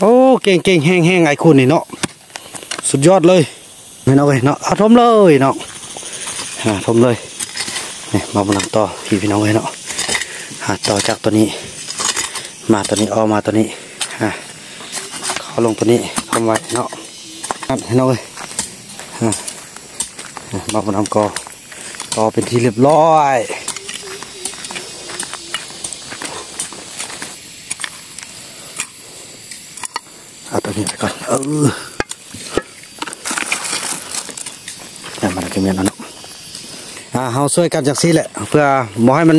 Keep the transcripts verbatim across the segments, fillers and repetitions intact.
Ô, kênh kênh heng heng ngày khuôn này nó. Sụt giọt lời. Mày nó kìa, nó, à, thơm lời nó. Hả, thơm lời. Này, mong làm to, khi vì nó kìa nó. Hả, to chắc tuần nhị. Mà tuần nhị, o mà tuần nhị. Hả. Lông lùng tuần nhị, không vậy nó.น้องเอ้ยมาบนน้ำกอก็เป็นที่เรียบร้อยเอาตัวนี้ไปก่อนเออเนี่ยมันจะมีน้องอ่าเราช่วยกันจากซีแหละเพื่อมอให้มัน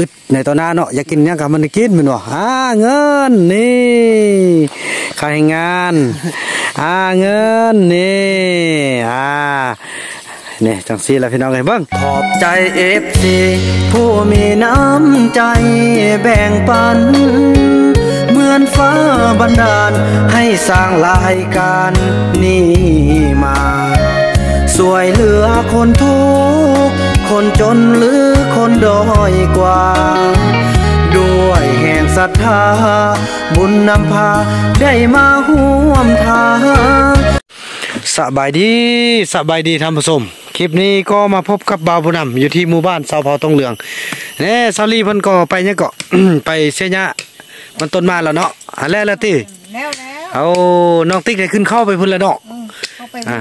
อึดในตอนหน้าเนาะอยากกินเนี่ยกับมันกินมันวะอ่าเงินนี่ใครงานอ่าเงินนี่อ่าเนี่ยจังซีแล้วพี่น้องไงบ้างขอบใจเอฟซีผู้มีน้ำใจแบ่งปันเหมือนฟ้าบันดาลให้สร้างรายการนี้มาสวยเหลือคนทุกข์คนจนหรือคนด้อยกว่าด้วยแห่งศรัทธาบุญนำพาได้มาห่วมทางสบายดีสบายดีท่านผู้ชมคลิปนี้ก็มาพบกับบาวบุญนำอยู่ที่หมู่บ้านสาวเผาตรงเหลืองเนี่ยซาลี่เพิ่นก็ไปเนี่ยก็ ไปเสียเนี่ยมันต้นมาแล้วเนาะอันแรกแล้วที่แล้วแล้วเอาน้องติ๊กได้ขึ้นเข้าไปพุ่นแล้วเนาะอ่า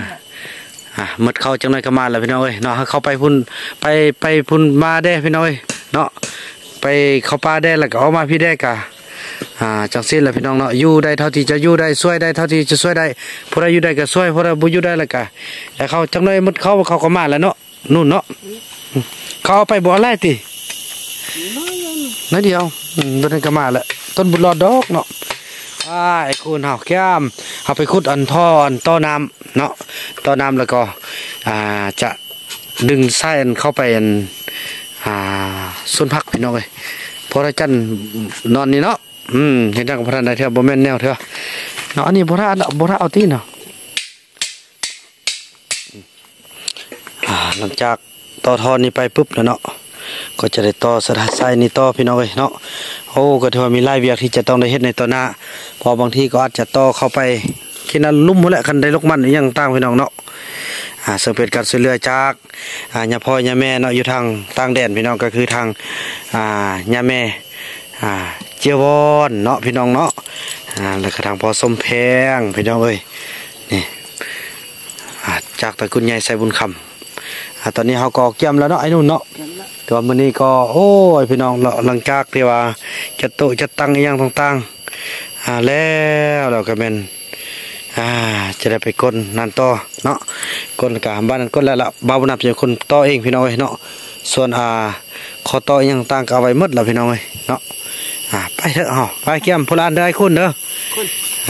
อ่ามัดเข้าจังหน่อยก็มาแล้วพี่น้องเอ้ยเนาะเข้าไปพุ่นไปไปพุ่นมาได้พี่น้องเอ้ยเนาะไปเข้าป่าได้แล้วก็ออกมาพี่ได้กะอ่าจังสิ้นแล้วพี่น้องเนาะอยู่ได้เท่าที่จะอยู่ได้ช่วยได้เท่าที่จะช่วยได้พอได้อยู่ได้ก็ช่วยพอได้บ่อยู่ได้แล้วกะแล้วเขาจังเลยมุดเข้าเขาก็มาแล้วเนาะนู่นเนาะเขาไปบ่อไล่ติน้อยเดียวต้นนั้นก็มาแล้วต้นบุญรอดดอกเนาะอ่าไอ้คุณเฮาแก้มเอาไปขุดอันท่ออันต้อน้ำเนาะต้อน้ำแล้วก็อ่าจะดึงไส้อันเข้าไปอันอ่าส่วนพักพี่น้องเลยพอได้จันนอนนี่เนาะอืมเห็นจังกับพระนายเถอะบ่แม่นแนวเถอะเนาะอันนี้บ่ท่าบ่ท่าเอาตีเนาะอ่าหลังจากต่อทอนนี้ไปปุ๊บแล้วเนาะก็จะได้ต่อสะไส้นี่ต่อพี่น้องเลยเนาะโอ้ก็ถือว่ามีไล่เวียกที่จะต้องได้เฮ็ดในต่อหน้าพอบางทีก็อาจจะต่อเข้าไปคิดนั้นลุ่มหมดแหละคันได้ลกมันหรือยังต่างพี่น้องเนาะอ่าเสพการซื้อเรือจากอ่ายาพ่อยาแม่เนาะอยู่ทางต่างแดนพี่น้องก็คือทางอ่ายาแม่อ่าเจียวอนเนาะพี่น้องเนาะอ่าแล้วก็ทางพอสมแพงพี่น้องเอ้ยนี่อ่าจากตะกุนใหญ่ใส่บุญคำอ่าตอนนี้เขาก็เกี่ยมแล้วเนาะไอ้นู่นเนาะตัวมันนี่ก็โอ้ยพี่น้องหลังจากที่ว่าจะโตจะตั้งอย่างต่างๆอ่าแล้วเราก็เป็นอ่าจะได้ไปก้นนันต่อเนาะก้นกะบ้านนั้นก้นแล้วละบ่าวนับจะคนต่อเองพี่น้องเนาะส่วนอ่าขอต่อยังต่างเอาไว้หมดแล้วพี่น้องเนาะอ่าไปเถอะฮะไปเกี่ยมพลานได้คุณเด้อ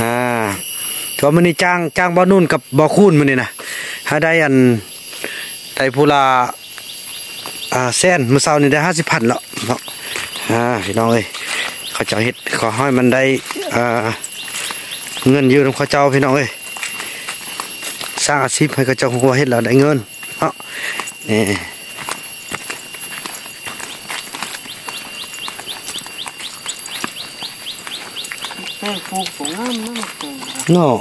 อ่าตัวมันนี่จ้างจ้างบ่าวนุ่นกับบ่าวคุณมันนี่นะถ้าได้อันได้พลาอ่าเส้นมือเสานี่ได้ห้าสิบพันแล้วเนาะอ่าพี่น้องเลยเขาจะเห็ดขอให้มันได้อ่าเงินยืมข้าเจ้าพี่น้องเอ้ยสร้างอาชีพให้ข้าเจ้าหัวเฮ็ดแล้วได้เงินเนาะนี่เนาะ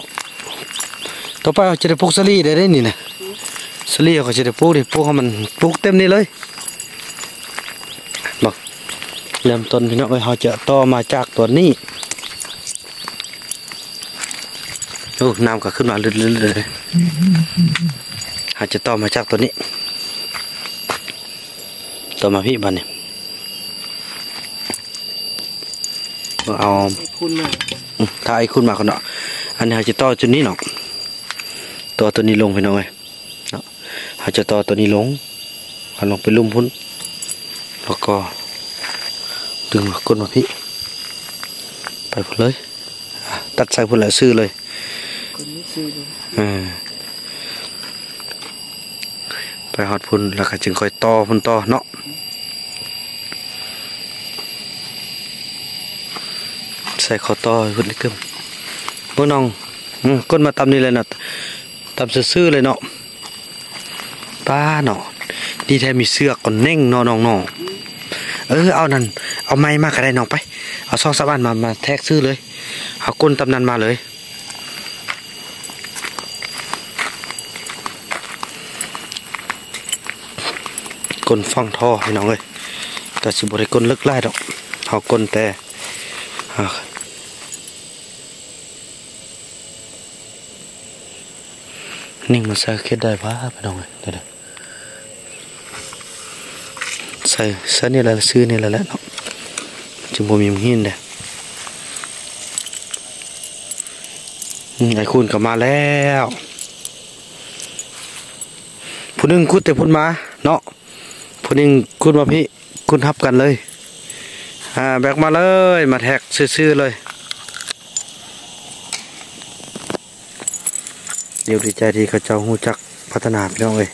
ต่อไปเขาจะได้ปลูกสลีได้ได้นี่นะสลีเขาจะได้ปลูกดิปลูกให้มันปลูกเต็มนี่เลยบอกเริ่มต้นพี่น้องเอ้ยเขาจะต่อมาจากตัวนี้น้ำก็ขึ้นมาลึกๆเลยอาจจะต่อมาจากตัวนี้ต่อมาพี่บ้านนี่เอาถ้าไอ้คุณมาคนเนาะอันนี้อาจจะต่อจุดนี้เนาะต่อตัวนี้ลงไปหน่อยเนาะอาจจะต่อตัวนี้ลงเอาลงไปลุ่มพุ่นแล้วก็ดึงก้นมาพี่ไปพุ่นเลยตัดใส่พุ่นแล้วซื้อเลย ไปหอดพุ่นแล้วก็จึงค่อยต่อพุ่นต่อเนาะใส่ข้อต่อพุ่นเลยกึมพวกน้องก้นมาตำนี่เลยเนาะตำซื่อๆเลยเนาะป้าเนาะดีแท้มีเสื้อก่อนเน่งเนาะน้องๆเออเอานั่นเอาไม้มากระได้น้องไปเอาซองสะบันมามาแทกซื้อเลยเอาก้นตำนันมาเลยก้นฟองท่อให้น้องเลยแต่สิบริก้นลึกไล่ดอกเอาก้นแต่นิ่งมันใส่คิดได้ว่าไปน้องเลยเดี๋ยวใส่ใส่นี่แหละซื้อนี่แหละแล้วจึงบ่มีหินเด้ไอ้คุณก็มาแล้วผู้นึงคุดแต่พุ่นมาเนาะผู้นึงคุดมาพี่คุดทับกันเลยอ่าแบกมาเลยมาแท็กซื่อๆเลยเดี๋ยวดีใจที่เขาเจ้าหูจักพัฒนาพี่น้องเลย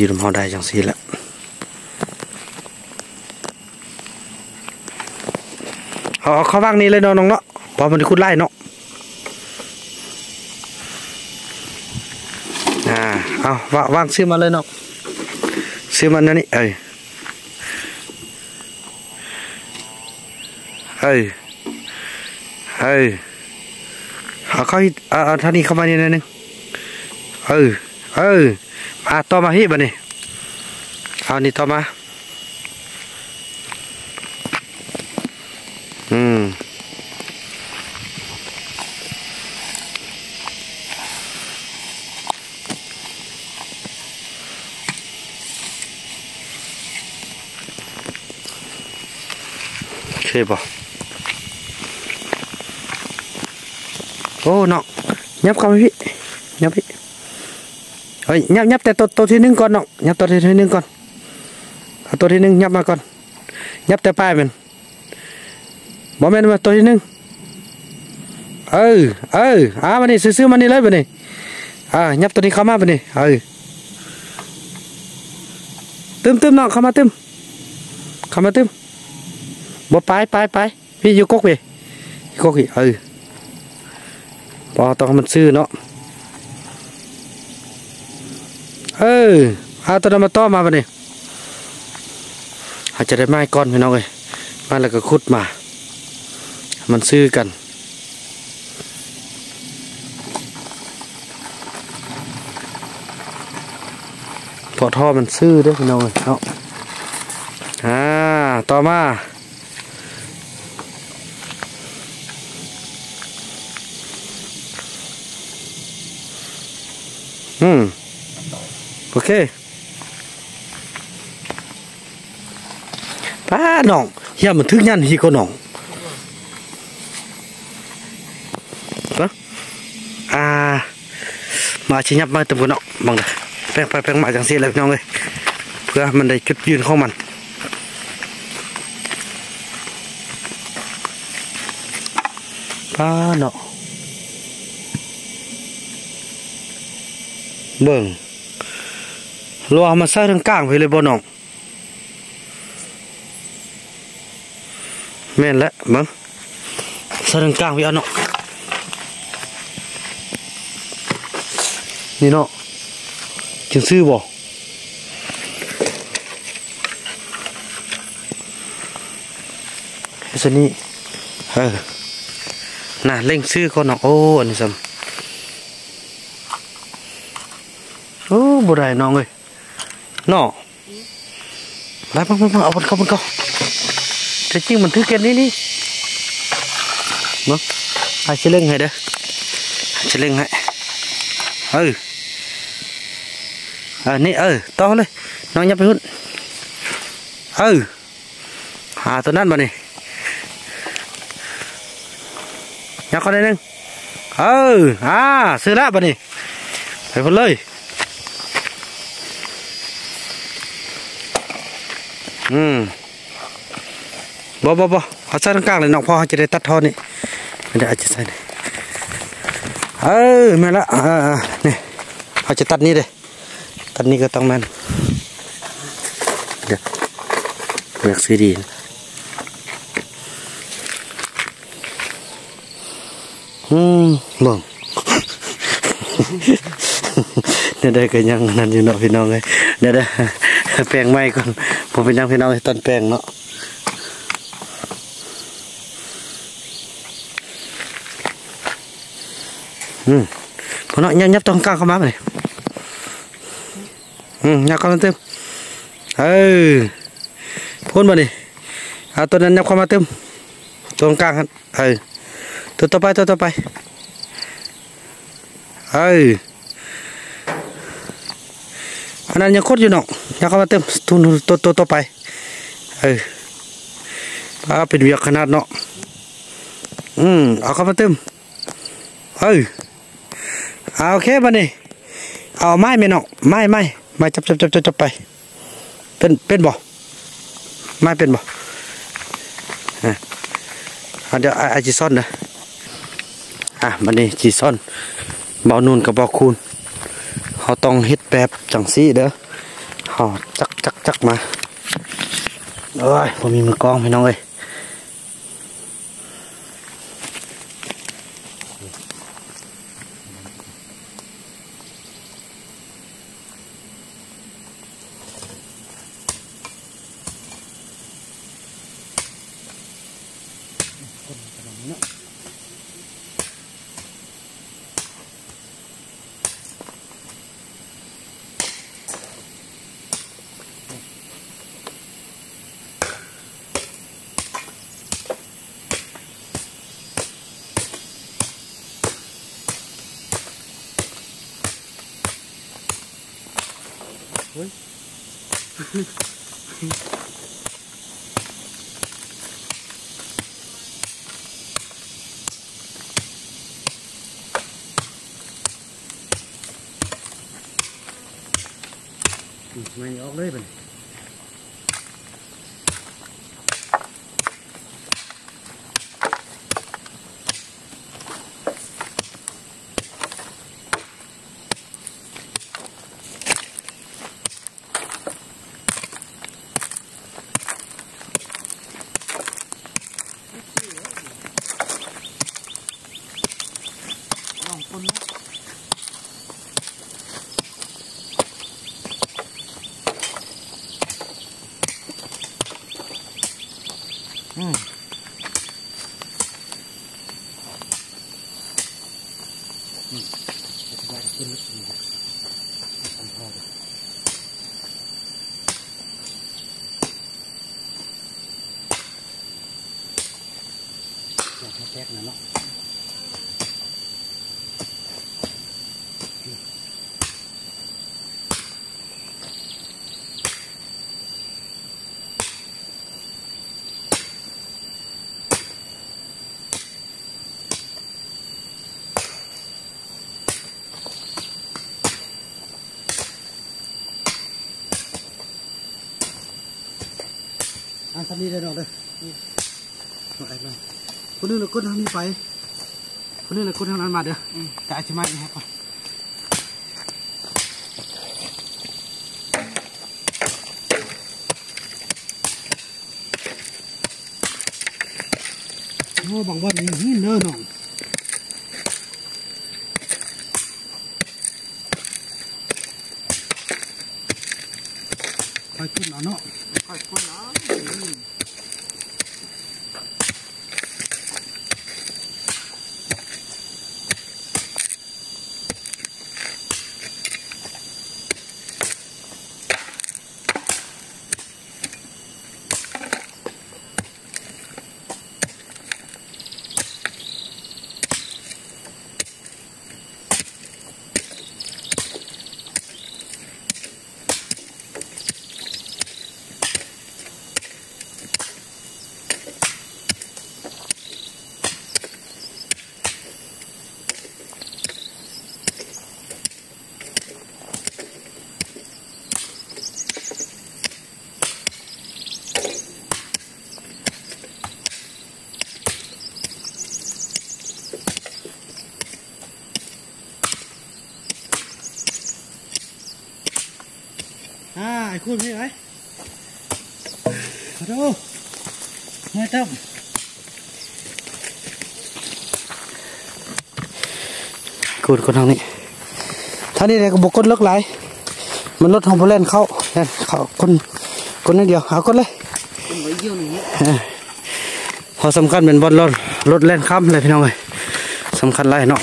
ยืนเขาได้จังสีแล้วเอาเข้าบ้างนี้เลยน้องเนาะพอมันคุดไล่เนาะอ่าเอาวางซื้อมาเลยเนาะซื้อมันนี่เอ้ยเอ้ยเอ้ยเอาเข้าเอาท่านี้เข้ามานี่หนึ่งเออเอออ่ะต่อมาฮิบันนี่เอานี่ต่อมาอืมใช่ป่ะโอ้น้องยับเข้าพี่ยับพี่เฮ้ยยับยับแต่ตัวตัวที่หนึ่งก่อนเนาะยับตัวที่หนึ่งก่อนตัวที่หนึ่งยับมาก่อนยับแต่ปลายมันบอมแมนมาตัวที่หนึ่งเออเอออ่ามันนี่ซื้อมันนี่เลยมันนี่อ่ายับตัวนี้เข้ามามันนี่เออตึมตึมเนาะเข้ามาตึมเข้ามาตึมบอไปไปไปพี่อยู่ก๊กไปก๊กอีเออพอตอนมันซื้อเนาะเออเอาตัวนั้นมาต้อมาปะเนี่ยอาจจะได้ไม้ก้อนพี่น้องเลยมาแล้วก็ขุดมามันซื้อกันพอท่อมันซื้อด้วยพี่น้องเลยเนาะอ่าต่อมาอืมโอเคป้าหนองเฮียมันทึกยันฮีก็หนองนะอ่ามาชิยับมาเต็มกันเนาะบังเลยแป้งไปแป้งมาจังสีเลยน้องเลยเพื่อมันได้จุดยืนของมันป้าหนองเบิ่งรัวมาใส่ทางกลางไปเลยบ่น้องแม่นแล้วมั้งใส่ทางกลางไปเอาเนาะนี่เนาะจึงซื้อบ่ไอ้ส่วนนี้เออน่ะเล่งซื้อก่อนเนาะโอ้อันนี้ซ้ำโอ้บ่ได้น้องเอ้ยเนาะไปไปไปเอาบนเขาบนเขาแต่จริงมันถือแค่นี้นี่เนาะอาจะเล่งให้เด้อจะเล่งให้เอออันนี้เออต่อเลยน้องยับไปหุ่นเออหาตัวนั้นมานี่ยับเขาได้นึงเอออ่าซื้อละมานี่ไปพุ่นเลยอืมบ บ่บ่บ่เขาใส่ตรงกลางเลยน้องพ่อจะได้ตัดท่อนี่ไม่ได้จะใส่เลยเออมาละอ่านี่เขาจะตัดนี้เลยตัดนี้ก็ต้องมันเดี๋ยวเลือกสีดีอืมบ่งเนี่ยได้ก็ยังนั่นอยู่เนาะพี่น้องเลยเนี่ยได้แปลงไม้ก่อนผมเป็นยังพี่น้องตอนแปลงเนาะอืมพอเนาะยับยับตรงกลางเข้ามาเลยอืมยับเข้ามาเติมเออพ่นมาดิเอาตัวนั้นยับเข้ามาเติมตรงกลางครับเออตัวต่อไปตัวต่อไปเอออันนั้นยังโคตรอยู่เนาะยังเข้ามาเติมทุนตัวตัวต่อไปเออป้าเป็นเวียกขนาดเนาะอืมเอาเข้ามาเติมเออเอาโอเคมาดิเอาไม้ไม่เนาะไม้ไม้ไม้จับจับจับจับไปเป็นเป็นบ่ไม้เป็นบ่อ่ะเดี๋ยวไอจีซ่อนนะอ่ะมาดิจีซ่อนเบานูนกับเบาคูนเขาต้องเฮ็ดแบบจังซี่เด้อเขาจักจักจักมาเอ้ยผมมีมือกล้องพี่น้องเอ้ยไม่ออกเลยเป็นอันทำนี่ได้หรอกเลยมาไอ้บ้างคนนึงเราก็ทำนี่ไปคนนึงเราก็ทำนั้นมาเด้อแต่อาจจะไม่นะครับโอ้บางวันนี่เนื้อหน่องค่อยขึ้นเอาเนาะค่อยขึ้นเอา อ่าไอ้คุณนี่ไอ้ขอโทษไม่ต้องขุดคนทางนี้ท่านี้เลยก็บุกคนเลิกไหลมันรถของผู้เล่นเข้าเขาคนคนนั่นเดียวเอาคนเลยพอสำคัญเป็นบอลรถรถเล่นข้ามเลยพี่น้องเลยสำคัญไรเนาะ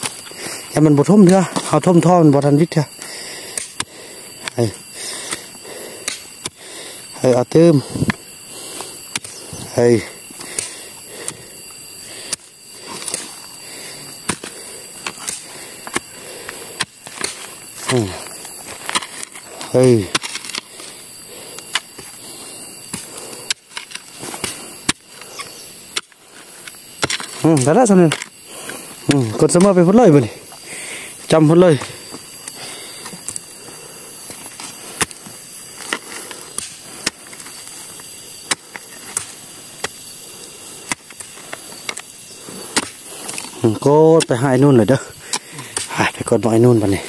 แต่มันบดท่มเถอะเอาท่มท่อมันบดทันวิทย์เถอะเฮ้ยเฮ้ยเอาเติมเฮ้ยเฮ้ยอืมได้แล้วสำเร็จอืมกดสมอไปพุ่นเลยไปนี่จำพุ่นเลยอืมกดไปหายนู่นเลยเด้อหายไปกดหน่อยนู่นไปนี่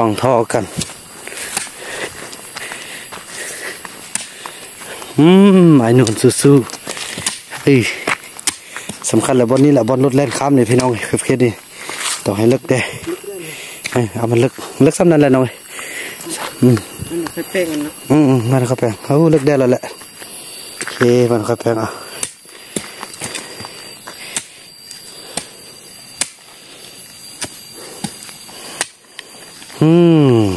ฟังท่อกันอืมไอ้หนุ่มสู้ๆเฮ้ยสำคัญแหละบอลนี้แหละบอลรถแล่นข้ามเลยพี่น้องเพื่อนๆนี่ต้องให้ลึกได้เอามันลึกลึกซ้ำนั่นแหละน้อยอืมมันค่อยแป้งกันนะอืมมันค่อยแป้งเขาลึกได้แล้วแหละโอเคมันค่อยแป้งอ่ะอืมปลูกพัก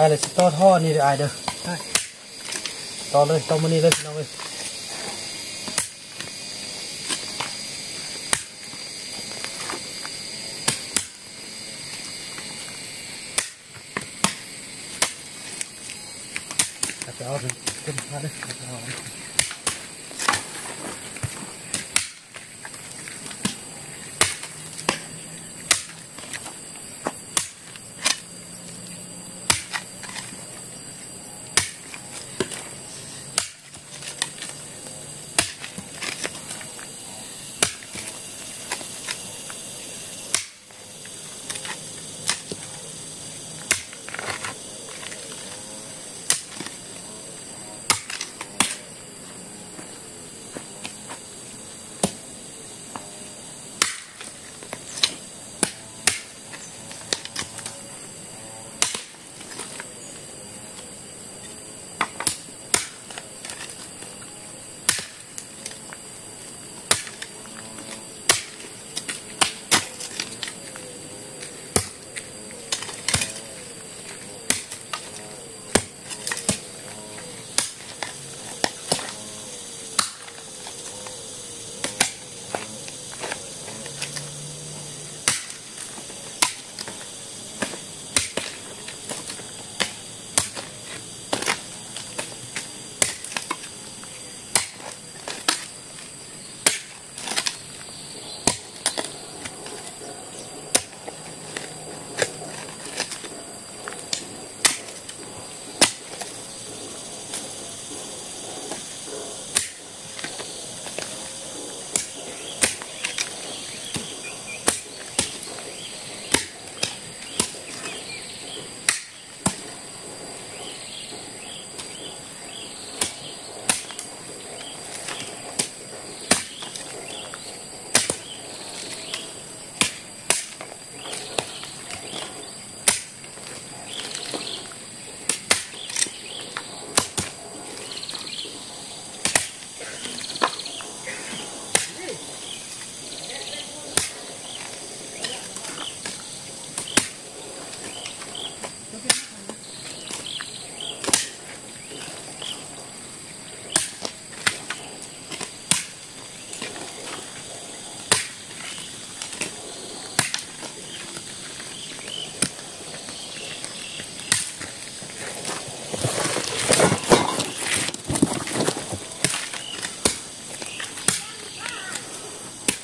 อ้เลยต่อท่อนี่ไอ้เด้อต่อเลยต่อมานี่เลยน้อยจะเอาเลยเดี๋ยวมาเลย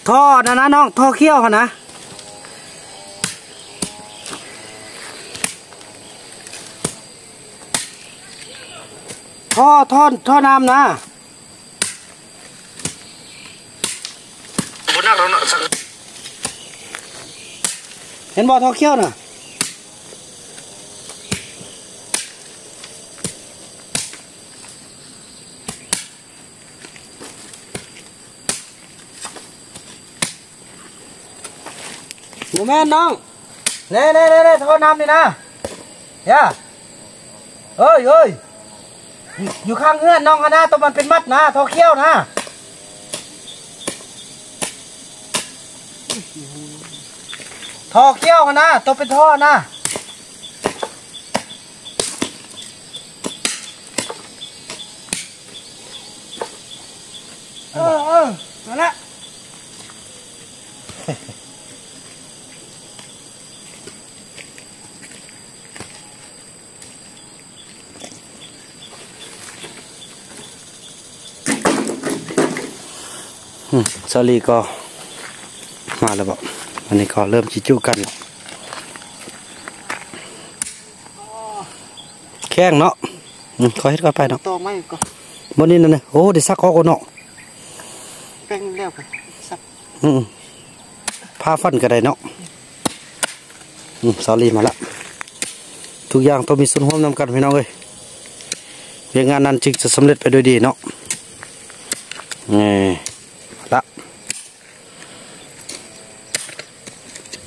ท่อนะนะน้องท่อเขี้ยวค่ะนะท่อท่อท่อน้ำนะเห็นบ่อท่อเขี้ยวน่ะหนูแม่น้องเน่เน่เน่เน่ท่อน้ำนี่นะย่าเอ้ยเอ้ยอยู่ข้างเงื่อนน้องนะตัวมันเป็นมัดนะท่อเขี้ยวนะท่อเขี้ยวนะตัวเป็นท่อนะเออเออนั่นแหละซาลีก็มาแล้วบอกวันนี้ก็เริ่มจิจู้กันแข้งเนาะขอให้ก็ไปเนาะบนนี้นั่นนะโอ้เดี๋ยวซักข้อกันเนาะแป้งเลี้ยวไปซักผ้าฟันก็ได้เนาะซาลีมาละทุกอย่างต้องมีส่วนร่วมนำกันพี่น้องเลยเรื่องงานนั้นจึงจะสำเร็จไปด้วยดีเนาะนี่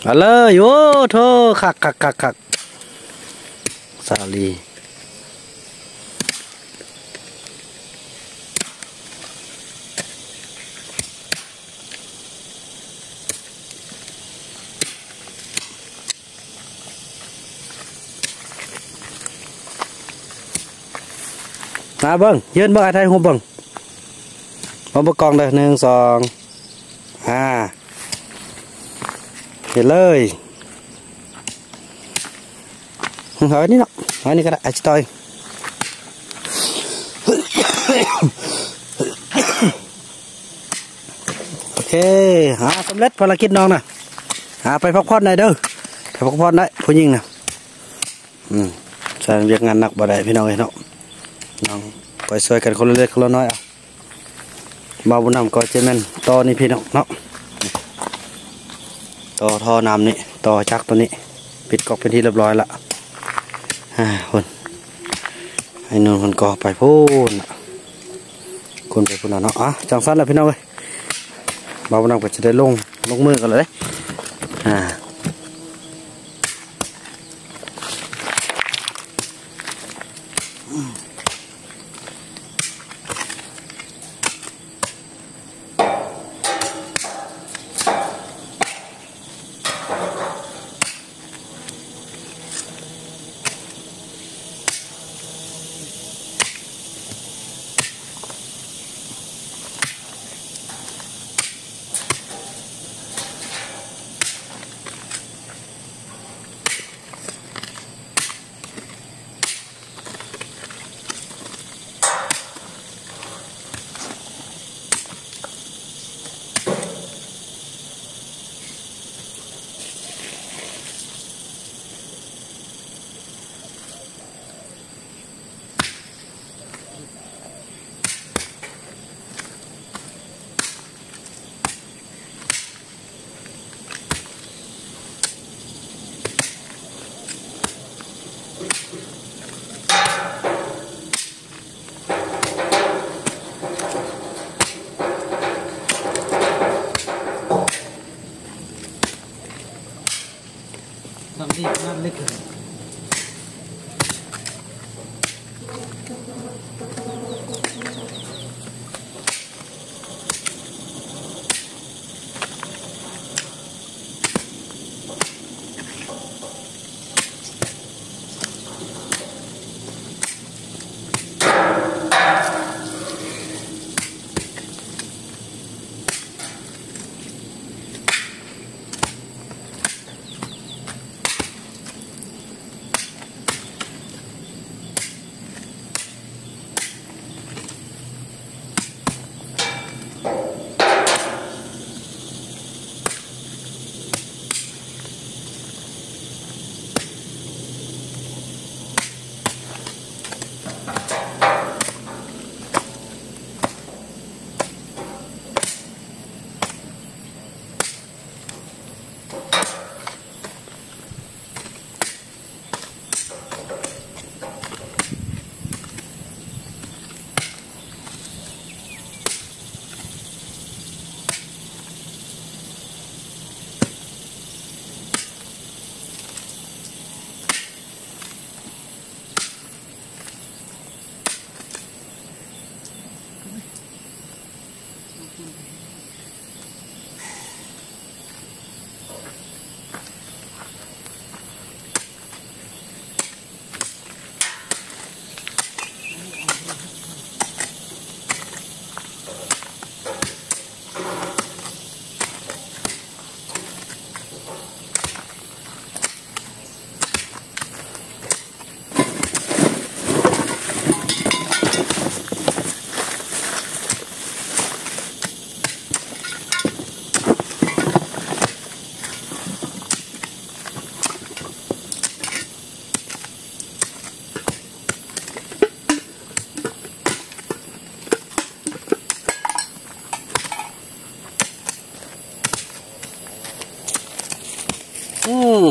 เอาเลยโอ้โธ่ขักขักขักขักซาลีมาเบิ้งยืนเบิ้งไอ้ไทยหัวเบิ้งเอาประกองเลยหนึ่งสองอ่าเห็นเลยหอยนี่เนาะหอยนี่ก็ได้อาจจะต่อยโอเคหาสำเร็จภารกิจน้องนะหาไปพักผ่อนหน่อยเด้อไปพักผ่อนได้ผู้หญิงนะอืมใช้เรียกงานหนักบ่ได้พี่น้องเนาะน้องคอยช่วยกันคนละเล็กคนละน้อยเอาบ่าวบุญนำก็เจแมนต่อนี่พี่น้องเนาะต่อท่อน้ำนี่ต่อชักตัวนี้ปิดก๊อกเป็นที่เรียบร้อยละฮ่าคนไอ้นนท์คนก่อไปพูนคนไปพูนแล้วเนาะอ่ะจังสั้นแล้วพี่น้องเลยบ่าวน้องก็จะได้ลงลงมือกันเลยอ่า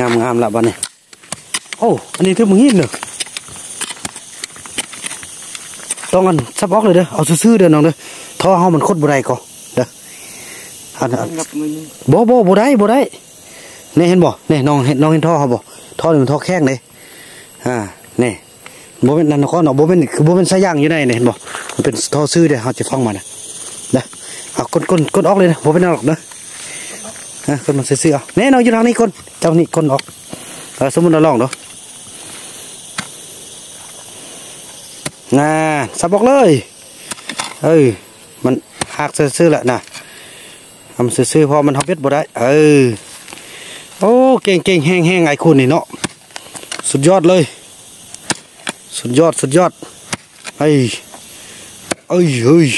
งามงามละบ้านนี่โอ้อันนี้ทึบมึงหินเลยต้องกันซับออกเลยเด้อเอาซื่อๆเด้อน้องเด้อท่อเขามันคดบ่ได้ก่อเด้อบ่บ่บ่ได้บ่ได้เนี่ยเห็นบ่เนี่ยน้องเห็นน้องเห็นท่อเขาบ่ท่อนี่มันท่อแข้งเลยอ่าเนี่ยบ่เป็นนันก้อนหรอกบ่เป็นคือบ่เป็นสายยางอยู่ในเนี่ยเห็นบ่มันเป็นท่อซื่อเด้อเขาจะฟังมันนะเด้อเอาก้นก้นก้นออกเลยนะบ่เป็นนันหรอกเด้อคนมันเสื่อๆเนี่ยน้องอยู่ทางนี้คนเจ้านี่คนออกสมมติเราลองดูน่าสับออกเลยเอ้ยมันหักเสื่อๆแหละนะทำเสื่อๆพอมันทำเบ็ดบ่ได้เออโอ้เก่งๆแห้งๆไอ้คุณนี่เนาะสุดยอดเลยสุดยอดสุดยอดเอ้ยเอ้ยเอ้ย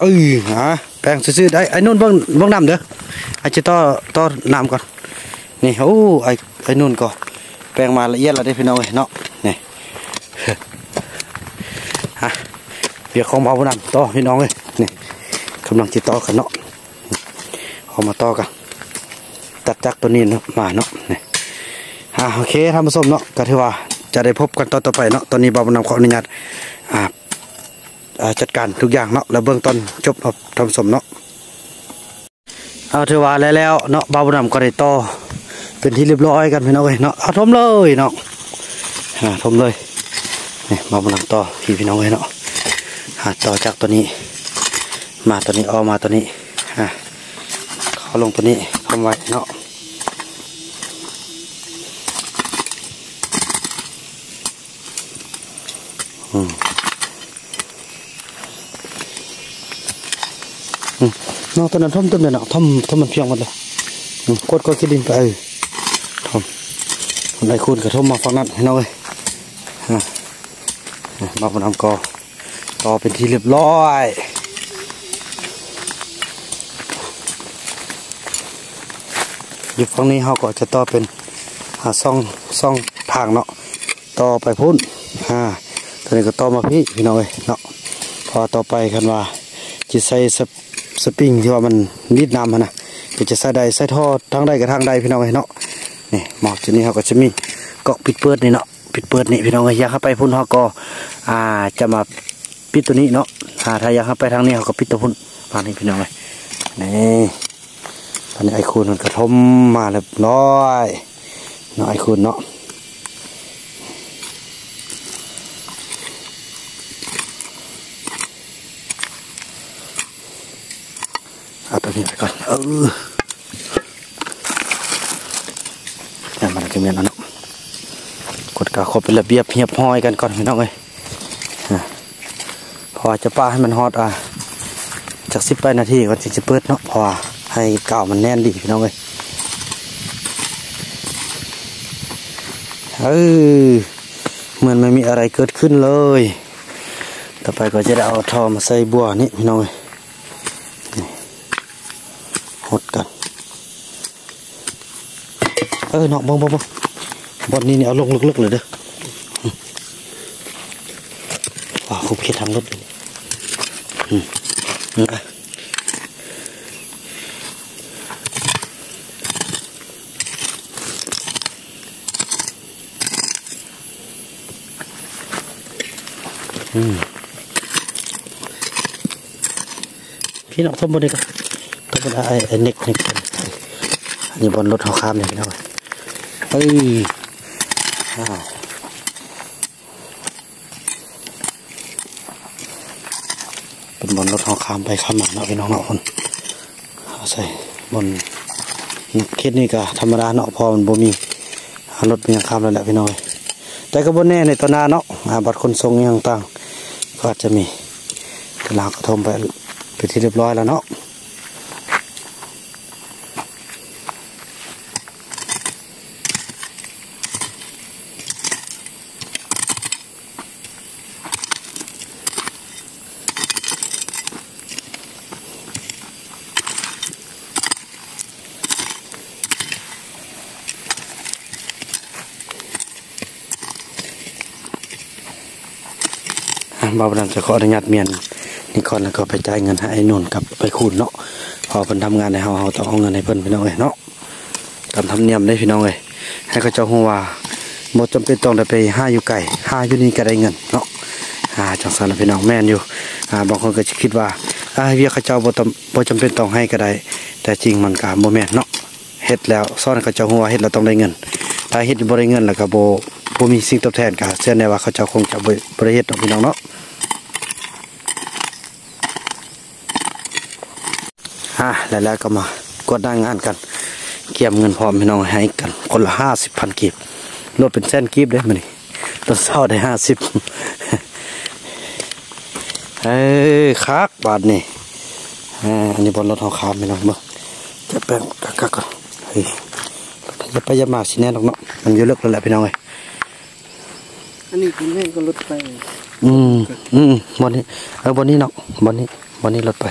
เอ้ยฮะแปลงซื่อๆได้ไอ้นุ่นเบิ้งเบิ้งน้ำเด้อไอ้จะต่อต่อน้ำก่อนนี่โอ้ไอ้ไอ้นุ่นก่อนแปลงมาละเอียดละได้พี่น้องเลยเนาะนี่ฮะเปียกของเบาน้ำต่อพี่น้องเลยนี่กำลังจะต่อกันเนาะเอามาต่อกันตัดจักตัวนี้เนาะมาเนาะนี่ฮะโอเคทำผสมเนาะก็ถือว่าจะได้พบกันต่อต่อไปเนาะตอนนี้เบาน้ำขออนุญาตอ่าจัดการทุกอย่างเนาะแล้วเบื้องต้นจบทำสมเนาะเอาถือว่าแล้วเนาะบ่าวน้ำก็ได้ต่อเป็นที่เรียบร้อยกันพี่น้องเลยเนาะเอาทมเลยเนาะทมเลยนี่บ่าวน้ำต่อพี่พี่น้องเลยเนาะต่อจากตัวนี้มาตัวนี้ออกมาตัวนี้เข้าลงตัวนี้ทำไว้เนาะอืมน้องตอนนั้นท่อมต้นเดียวนะท่อมท่อมมันเพียงหมดเลยกดก็คิดดินไปเออท่อมได้คูณกับท่อมมาฟังนั่นให้น้องเลยมาบนน้ำกอต่อเป็นที่เรียบร้อยหยุดฝั่งนี้เขาก็จะต่อเป็นซ่องซ่องทางเนาะต่อไปพุ่นตอนนี้ก็ต่อมาพี่พี่น้องเลยเนาะพอต่อไปกันว่าจะใส่สปริงที่ว่ามันนิดน้ำนะก็จะใส่ใดใส่ท่อทางใดกับทางใดพี่น้องไอ้เนาะนี่หมอกจุดนี้เขาก็จะมีเกาะปิดเปิดนี่เนาะปิดเปิดนี่พี่น้องไอ้ยาเข้าไปพุ่นเขาก็อ่าจะมาปิดตัวนี้เนาะอ่าถ้ายาเข้าไปทางนี้เขาก็ปิดตัวพุ่นผ่านนี่พี่น้องไอ้นี่ตอนนี้ไอคูนมันกระทมมาเรียบร้อยเนาะไอคูนเนาะเอาตัวนี้ไปก่อนเออเนี่ยมันก็มีนะเนาะกดกาขอเป็นระเบียบเพียบห้อยกันก่อนพี่น้องเลยพอจะป้าให้มันฮอตอ่ะจากสิบแปดนาทีก่อนจะเปิดเนาะพอให้เก่ามันแน่นดีพี่น้องเลยเออเหมือนไม่มีอะไรเกิดขึ้นเลยต่อไปก็จะได้เอาทอมาใส่บัวนี่พี่น้องเลยหดกันเออเนาะบ่บ่บ่บอลนี้เนี่ยเอาลงลึกๆเลยเด้อว้าวผมเขียนทางรถเลยอืมนะอืมพี่น้องทำบุญดีกันก็เป็นไอ้เน็กนี่อยู่บนรถเขาข้ามเลยนะเฮ้ยเป็น บนรถห้องข้ามไปข้ามมาเนาะพี่น้องเนาะคนใส่บนเคสนี่ก็ธรรมดาเนาะพอมันบ่มีรถเป็นยังข้ามแล้วแหละพี่น้องแต่ก็บนแน่ในตอนหน้าเนาะบัตรคนทรงยังต่างก็จะมีกระลากระทมไปไปที่เรียบร้อยแล้วเนาะบ่าวนั้นจะขออนุญาตเมียนนี่ก่อนแล้วก็ไปจ่ายเงินให้นุ่นกับไปคูณเนาะพอเพิ่นทำงานในเฮาเฮาต้องเอาเงินให้เพิ่นพี่น้องเอ้ยเนาะตามธรรมเนียมได้พี่น้องเอ้ยให้เขาเจ้าฮู้ว่าบ่จำเป็นต้องได้ไปหาอยู่ไกลหาอยู่นี่ก็ได้เงินเนาะอ่าจังซั่นล่ะพี่น้องแม่นอยู่อ่าบางคนก็คิดว่าอ่าเวียเขาเจ้าบ่บ่จำเป็นต้องให้ก็ได้แต่จริงมันก็บ่แม่นเนาะเฮ็ดแล้วสอนเขาเจ้าฮู้ว่าเฮ็ดแล้วต้องได้เงินถ้าเฮ็ดบ่ได้เงินแล้วก็บ่บ่มีสิ่งตอบแทนก็เชื่อแน่ว่าเขาเจ้าคงจะบ่ได้เฮ็ดดอกพี่น้องเนาะอ่ะแล้วก็มากดหน้างานกันเกี่ยมเงินพร้อมพี่น้องให้กันคนละห้าสิบพันกีบรถเป็นแสนกีบได้มาดิรถเศร้าได้ห้าสิบเฮ้ยคักบาทนี่อ่าอันนี้บนรถเอาขามพี่น้องเมื่อจะแปลงกักกักก่อนเฮ้ยจะไปยามาสิแน่นอกเนาะมันเยอะเลิกแล้วแหละพี่น้องเลยอันนี้กินแม่งก็รถไปอืมอืมบนนี้เออบนนี้เนาะบนนี้บนนี้รถไป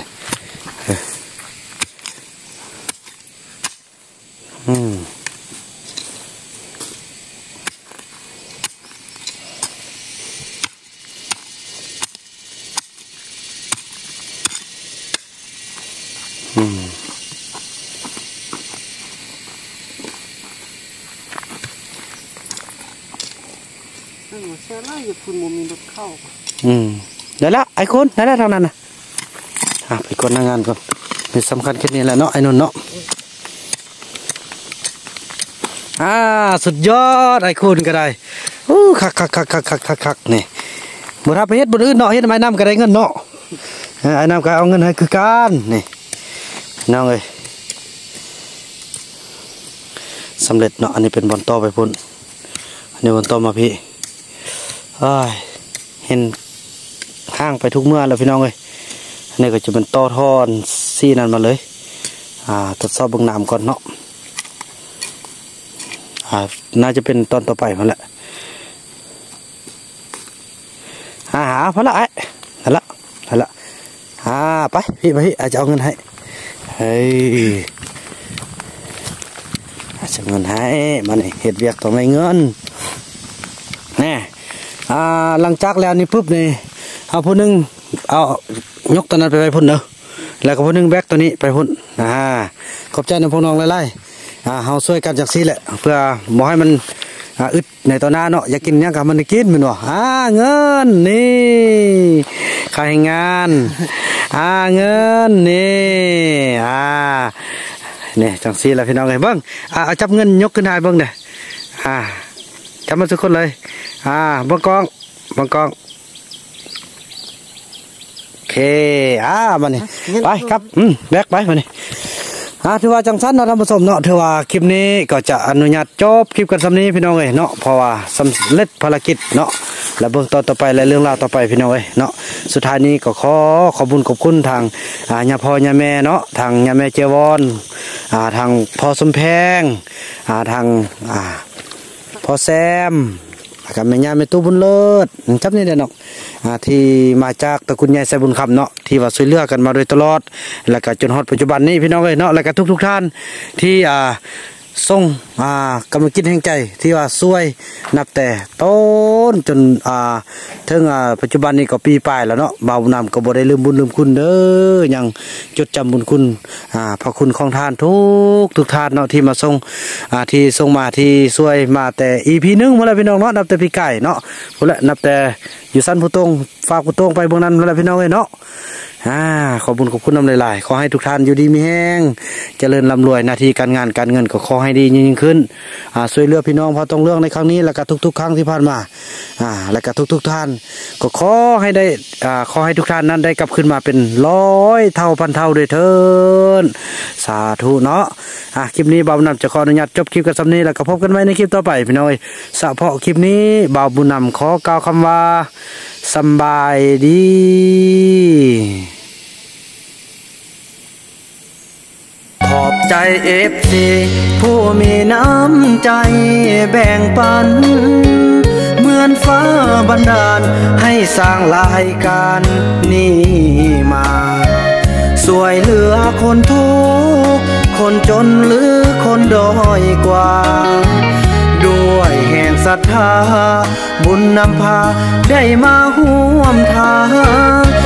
อืมอืมเสียแล้วอย่าพูดมุมมีรถเข้าอืมเดี๋ยวละไอ้คนนั่นแหละทางนั้นนะอ่ะไปกดหน้างานก่อนเป็นสำคัญแค่นี้แหละเนาะไอ้นนท์เนาะอ่าสุดยอดไอ้คุณก็ได้อู้คักคักคักคักคักคักคักนี่บุราไปเฮ็ดบนอื่นเนาะเฮ็ดไม้น้ำก็ได้เงินเนาะไอ้น้ำก็เอาเงินให้คือการนี่น้องเอ้ยสำเร็จเนาะอันนี้เป็นบอลต่อไปพุ่นอันนี้บอลต่อมาพี่เอ้ยเห็นห้างไปทุกเมื่อแล้วพี่น้องเอ้ยอันนี้ก็จะเป็นต่อท่อนซี่นั่นมาเลยอ่าทดสอบเบื้องน้ำก่อนเนาะน่าจะเป็นตอนต่อไปมาแหละอาหาพอละไอ้นั่นละนั่นละอ่าไปพี่ไปพี่อาจจะเอาเงินให้เฮ้ยอาจจะเงินให้มาเนี่ยเห็ดเวียกต่อไม่เงินแน่อ่าหลังจากแล้วนี่ปุ๊บนี่เอาผู้นึงเอายกตัวนั้นไปไปพุ่นเนอะแล้วก็ผู้นึงแบกตัวนี้ไปพุ่นอ่าขอบใจน้องพวกน้องไล่อ่าเฮาช่วยกันจากซีแหละเพื่อบ่ให้มันอึดในตอนหน้าเนาะอยากกินยังกับมันได้กินมันวะอ่าเงินนี่ใครงานอ่าเงินนี่อ่าเนี่ยจังซีแล้วพี่น้องไงเบิ้งอ่าเอาจับเงินยกขึ้นหายเบิ้งเนี่ยอ่าจับมันทุกคนเลยอ่าบังกองบังกองโอเคอ่ามาเนี่ยไปครับอืมแบกไปมาเนี่ยอ่าถือว่าจังสั้นเนาะท่านผู้ชมเนาะถือว่าคลิปนี้ก็จะอนุญาตจบคลิปกันสำนี้พี่น้องเอ้ยเนาะเพราะว่าสำเร็จภารกิจเนาะและเบื้องต้นต่อไปและเรื่องราวต่อไปพี่น้องเอ้ยเนาะสุดท้ายนี้ก็ขอขอบคุณขอบคุณทางอ่าญาพ่อญาแม่เนาะทางญาแม่เจวอนอ่าทางพ่อสมแพงอ่าทางอ่าพ่อแซมกับแม่ย่าแม่ตู้บุญเลิศจับนี่เด้อเนาะที่มาจากตระกูลใหญ่ไซบุญคำเนาะที่ว่าช่วยเหลือกันมาโดยตลอดแล้วก็จนฮอดปัจจุบันนี้พี่น้องเลยเนาะแล้วก็ทุกๆท่านที่อ่าส่งอ่ากำลังกินแห่งใจที่ว่าช่วยนับแต่ต้นจนอ่าถึงอ่าปัจจุบันนี้ก็ปีปลายแล้วเนาะบ่าวนำก็บ่ได้ลืมบุญลืมคุณเด้อยังจดจำบุญคุณอ่าพระคุณของท่านทุกทุกท่านเนาะที่มาส่งอ่าที่ส่งมาที่ช่วยมาแต่อีพีหนึ่งมาแล้วพี่น้องเนาะนับแต่ปีไก่เนาะพูดละนับแต่อยู่สั้นผู้ตรงฝากผู้ตรงไปบนนั้นมาแล้วพี่น้องเลยเนาะอ่าขอบุญขอบคุณน้ำหลายๆขอให้ทุกท่านอยู่ดีมีแห้งเจริญร่ำรวยหน้าที่การงานการเงินก็ขอให้ดียิ่งขึ้นอ่าช่วยเหลือพี่น้องพอต้องเรื่องในครั้งนี้แล้วก็ทุกๆครั้งที่ผ่านมา อ่าและก็ทุกๆท่านก็ขอให้ได้อ่าขอให้ทุกท่านนั้นได้กลับขึ้นมาเป็นร้อยเท่าพันเท่าด้วยเถิดสาธุเนาะอ่ะคลิปนี้บ่าวบุญนำจะขออนุญาตจบคลิปกันสำนี้แล้วก็พบกันไว้ในคลิปต่อไปพี่น้อยสะเพาะคลิปนี้บ่าวบุญนำขอกล่าวคำว่าสำบายดีขอบใจเอฟซีผู้มีน้ำใจแบ่งปันเหมือนฟ้าบันดาลให้สร้างรายการนี้มาสวยเหลือคนทุกข์คนจนหรือคนด้อยกว่าด้วยแห่งศรัทธาบุญนำพาได้มาห่วมทาง